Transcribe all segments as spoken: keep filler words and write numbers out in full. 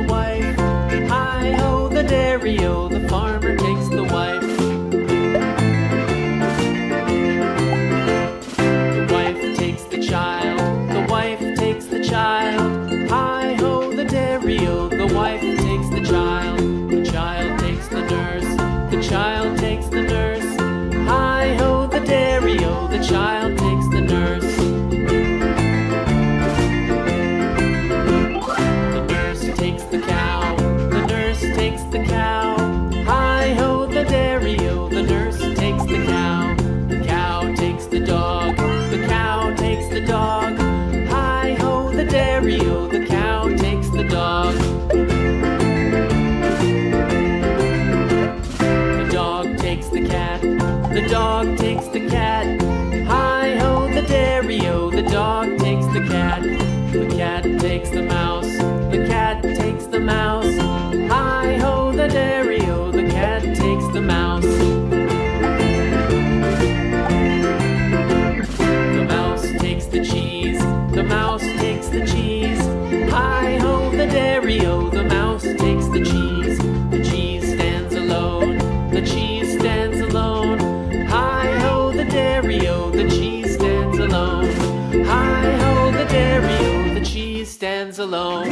the wife. Hi-ho, the dairy-o, the farmer takes the wife. The wife takes the child, the wife takes the child. Hi-ho, the dairy-o, the wife takes the child. The child takes the nurse, the child takes the nurse. Hi-ho, the dairy-o, the child takes the nurse. The dog takes the cat. Hi-ho, the dairy-o, the dog takes the cat. The cat takes the mouse, the cat takes the mouse. Hi-ho, the dairy-o, the cat takes the mouse. The mouse takes the cheese, the mouse takes the cheese. Hi-ho, the dairy-o, the mouse takes the cheese. The cheese stands alone, the cheese stands alone. Hi-ho, the dairy-o, the cheese stands alone. Hi-ho, the dairy-o, the cheese stands alone.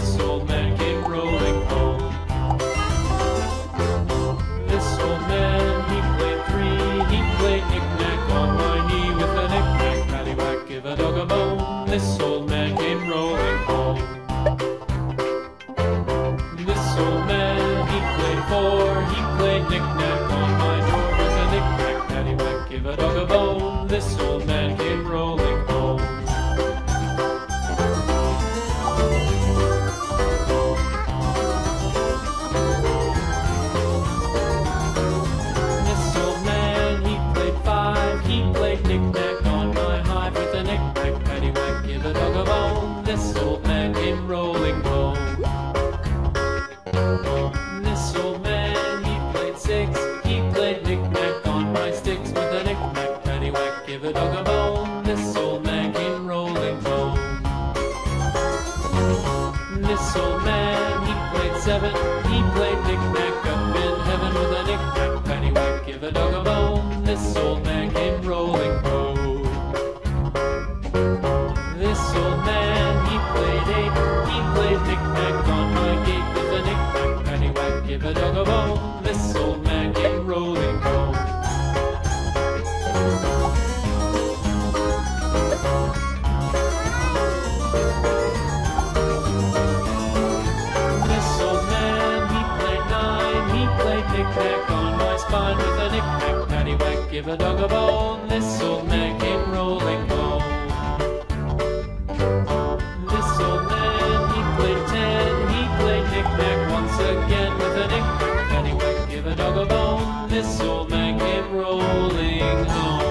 This old man came rolling home. This old man, he played three. He played knick-knack on my knee with a knick-knack, paddywhack, give a dog a bone. This old man came rolling home. This old man, he played four. He played knick-knack on my door with a knick-knack, paddywhack, give a dog a bone. This old man came rolling home. This old man came rolling home. This old man, he played six. He played knick-knack on my sticks with a knick-knack, paddywhack, give a dog a bone. This old man came rolling home. This old man, he played seven. He played knick-knack up in heaven with a knick-knack, paddywhack, give a dog a bone. This old man came rolling home. This old man, he played knick-knack on my gate with a knick-knack, paddywhack, give a dog a bone. This old man came rolling home. This old man, he played nine. He played knick-knack on my spine with a knick-knack, paddywhack, give a dog a bone. This old man came rolling home. Again with a knick-knack, paddywhack, give a dog a bone. This old man came rolling home.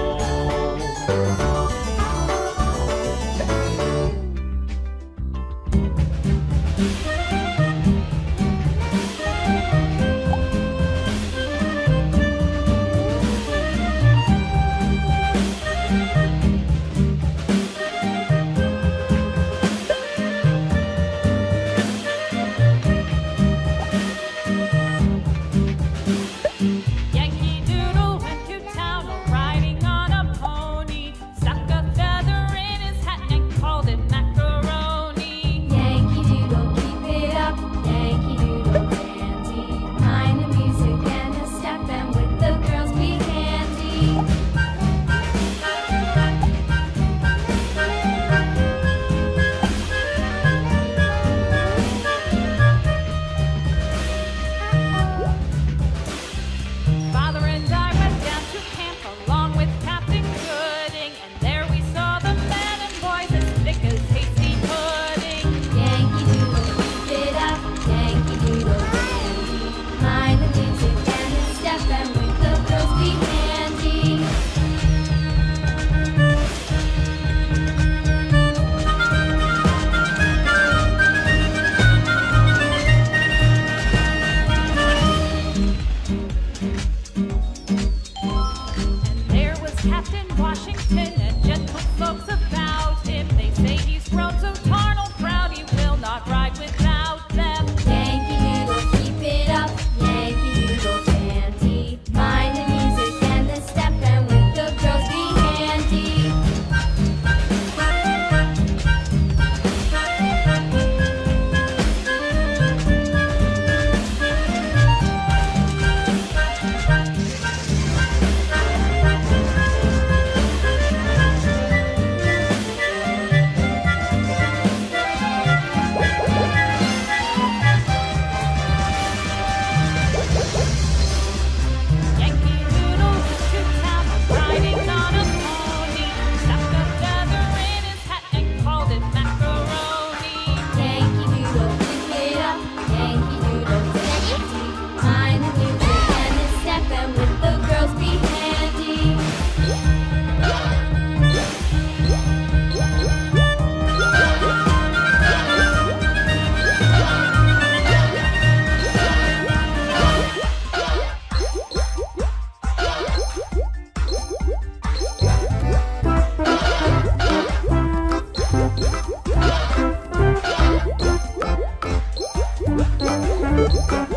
Bye.